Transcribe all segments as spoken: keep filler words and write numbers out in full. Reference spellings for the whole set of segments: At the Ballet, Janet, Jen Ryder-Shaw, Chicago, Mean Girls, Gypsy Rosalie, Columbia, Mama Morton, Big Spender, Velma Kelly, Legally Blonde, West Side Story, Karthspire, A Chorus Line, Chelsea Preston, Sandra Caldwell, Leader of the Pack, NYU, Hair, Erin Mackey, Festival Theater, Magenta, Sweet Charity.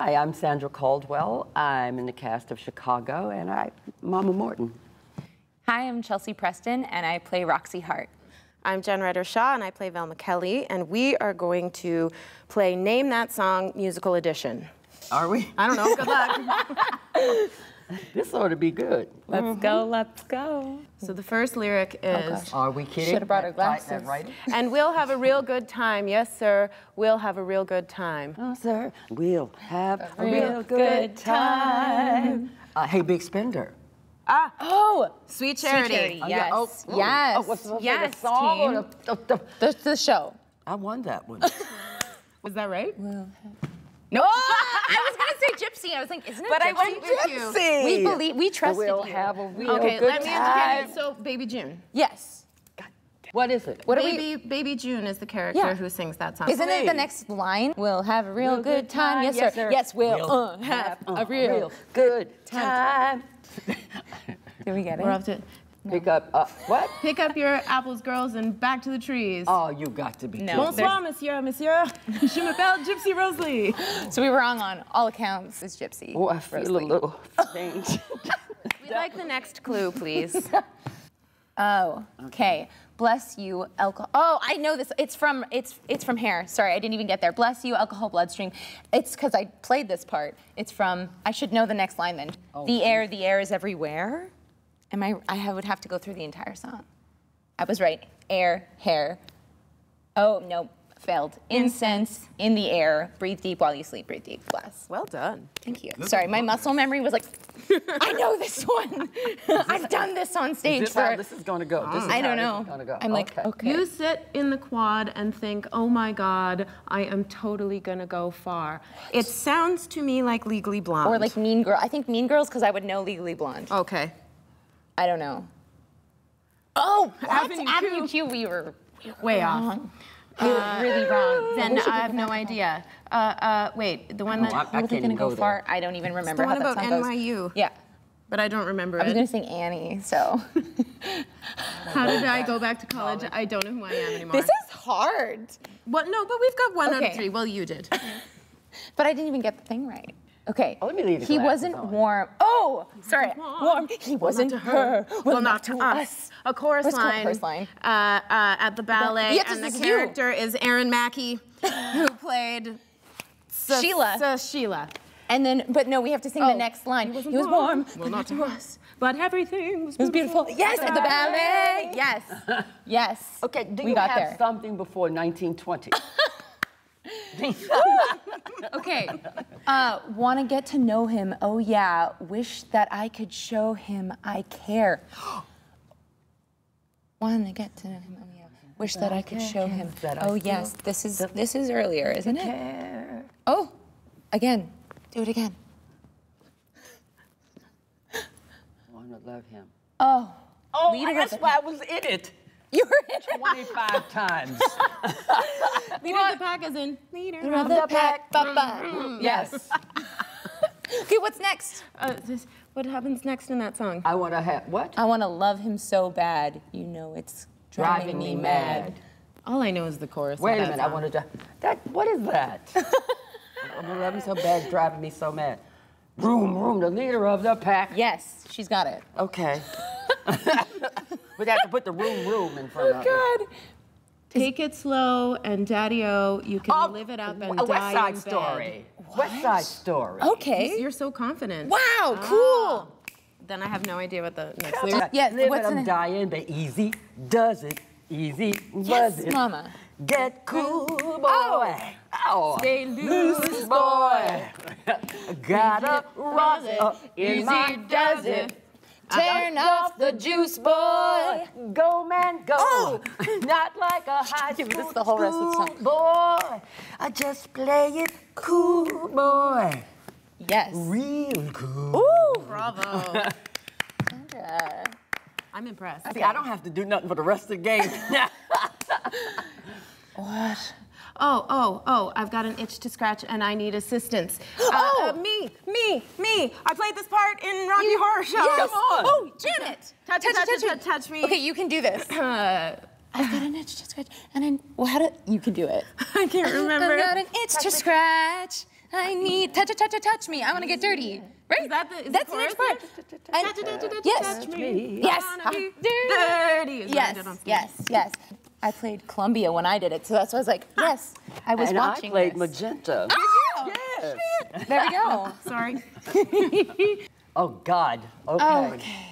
Hi, I'm Sandra Caldwell. I'm in the cast of Chicago, and I'm Mama Morton. Hi, I'm Chelsea Preston, and I play Roxie Hart. I'm Jen Ryder-Shaw, and I play Velma Kelly, and we are going to play Name That Song musical edition. Are we? I don't know. Good luck. This ought to be good. Let's mm-hmm. go, let's go. So the first lyric is... Oh, are we kidding? Should have brought our glasses. And we'll have a real good time. Yes, sir. We'll have a real good time. Oh, sir. We'll have a, a real, real good, good time. time. Uh, hey, Big Spender. Ah. Oh, Sweet Charity. Sweet Charity. Oh, yes. Yeah. Oh, oh. Yes. Oh, what's the yes, song? Team. Or the, the, the, the, the show. I won that one. Was that right? Well, no, oh, I was gonna say Gypsy. I was like, isn't it? But gypsy? I went with Gypsy. You. We believe, we trusted we'll you. Have a real okay, good let me understand. So, Baby June. Yes. God damn. What is it? What Baby, are we? Baby June is the character yeah. who sings that song. Isn't Please. It the next line? We'll have a real, real good time, time. Yes, yes, sir. sir. Yes, we'll, we'll uh, have uh, a real, real good time. time. Did we get it? We're off to it. No. Pick up, uh, what? Pick up your apples, girls, and back to the trees. Oh, you got to be no. Bonsoir, monsieur, monsieur. Je m'appelle Gypsy Rosalie. So we were wrong on all accounts. It's Gypsy. Oh, I feel Rosalie. A little strange. We'd like the next clue, please. Oh, okay. Bless you, alcohol. Oh, I know this. It's from it's it's from Hair. Sorry, I didn't even get there. Bless you, alcohol, bloodstream. It's because I played this part. It's from. I should know the next line then. Oh, the please. air, the air is everywhere. Am I, I would have to go through the entire song. I was right. Air, hair. Oh, no, failed. Incense, in the air. Breathe deep while you sleep. Breathe deep. Bless. Well done. Thank you. Good Sorry, my muscle memory was like, I know this one. I've done this on stage. Is this for, how this is going to go? This is I don't know. Gonna go. I'm like, okay. okay. You sit in the quad and think, oh my God, I am totally going to go far. It sounds to me like Legally Blonde. Or like Mean Girls. I think Mean Girls because I would know Legally Blonde. Okay. I don't know. Oh, Avenue Q. Avenue Q, we were way off. We were really wrong. Then I have no idea. Uh, uh, wait, the one that I was gonna go far. I don't even remember how that song goes. What about N Y U? Yeah, but I don't remember it. I was gonna sing Annie. So how did I go back to college? I don't know who I am anymore. This is hard. Well, no, but we've got one out of three. Well, you did. But I didn't even get the thing right. Okay, oh, he wasn't on. warm. Oh, sorry, warm. warm. He well, wasn't to her. Well, well not, not to us. us. A Chorus Line. A Chorus Line. Uh, uh, at the Ballet, yeah, and the you. character is Erin Mackey, who played Sheila. Sheila. And then, but no, we have to sing oh. the next line. He, wasn't he was warm. warm. Well, not to us. But everything was beautiful. It was beautiful. Yes, at the ballet. Yes, yes. Okay, do we you got have there. something before nineteen twenty? Okay. Uh, wanna get to know him. Oh yeah. Wish that I could show him I care. Wanna get to know him. Oh yeah. Wish that, that I could show him. Oh yes. This is this is earlier, isn't it? Care. Oh, again. Do it again. Wanna love him. Oh. Oh, I guess why I was in it. You were in twenty-five times. Leader of the Pack is in. Leader of the Pack. Ba-ba. Yes. Okay, what's next? Uh, this, what happens next in that song? I want to have, what? I want to love him so bad. You know it's driving, driving me mad. mad. All I know is the chorus. Wait a minute, song. I want to, that, what is that? I want to love him so bad, driving me so mad. Room, room, the leader of the pack. Yes, she's got it. Okay. We'd have to put the room, room in front oh, of it. Oh, God. Take it slow and daddy-o, you can oh, live it up and West Side die in Story. Bed. West Side Story. Okay. You're so confident. Wow, oh. cool. Then I have no idea what the next lyric is. Yeah, live what's it up and die in bed. Easy does it. Easy yes, does it. Mama. Get cool, boy. Oh. Oh. Stay loose, boy. Gotta rock it. Uh, easy my does it. it. Turn off the juice, boy. Go, man, go. Oh. Not like a high school, this is the whole rest of the song. Boy. I just play it cool, boy. Yes. Real cool. Ooh. Bravo. Sandra. I'm impressed. See, okay. I don't have to do nothing for the rest of the game. What? Oh, oh, oh, I've got an itch to scratch and I need assistance. Uh, oh, uh, me, me, me. I played this part in Rocky you, Horror Show. Yes. Come on. Oh, Janet. Touch, touch, touch, touch, touch, touch, touch me. Okay, you can do this. Uh, I've got an itch to scratch, and I, well, how do, you can do it. I can't remember. I've got an itch touch to scratch, I need, touch, touch, touch, touch me, I want to get dirty. Right? Is that the, is that's the next part. Touch, touch, touch, yes. Touch me. Yes. I wanna be dirty. Yes, yes, yes, yes. I played Columbia when I did it, so that's why I was like, yes, I was and watching And I played this. Magenta. Oh, yes. Shit. There we go. Sorry. Oh, God. Okay. Okay.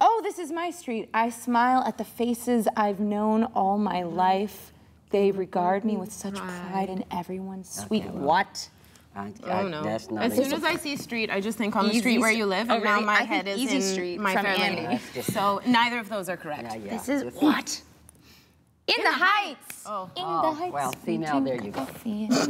Oh, this is my street. I smile at the faces I've known all my life. They regard me with such pride in everyone's sweet okay, well, what? I, I, oh, no. That's not as soon as I see street, I just think on easy the street where you live, and now my I head is easy in street my from Annie. So neither of those are correct. Yeah, yeah. This is what? In, in the Heights. Heights. Oh. In the Heights. Well, see now, there you go. What does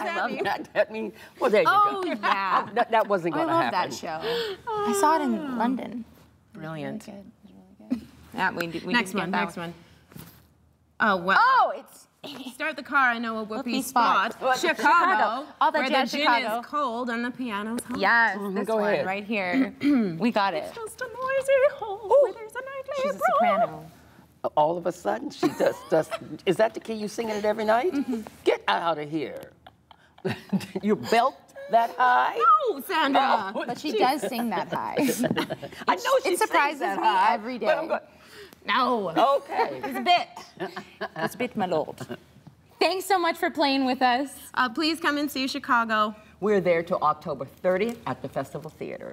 that mean? That, that mean? Well, there you oh, go. Oh, yeah. I, that, that wasn't going to happen. I love that show. Oh. I saw it in London. Brilliant. Really good. Really good. That we, we next one. Next one. Oh well. Oh, it's start the car. I know a whoopee, whoopee spot. spot. Chicago, Chicago. All that jazz. The gin Chicago. Is cold and the piano's hot. Yes, oh, this go one ahead. Right here. We got it. It's just a noisy hole where there's a nightly She's a soprano. All of a sudden, she does. does is that the key you singing it every night? Mm-hmm. Get out of here. You belt. That high? No, Sandra. Oh, but she geez. does sing that high. I know she it surprises sings that me high, every day. But I'm going, no. Okay. It's a bit. It's a bit, my lord. Thanks so much for playing with us. Uh, please come and see Chicago. We're there till October thirtieth at the Festival Theater.